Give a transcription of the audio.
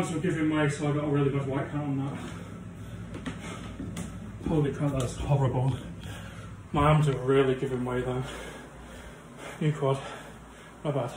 so give him my, so I got a really good white count on that. Holy crap, that's horrible. My arms are really giving way though. New quad, not bad.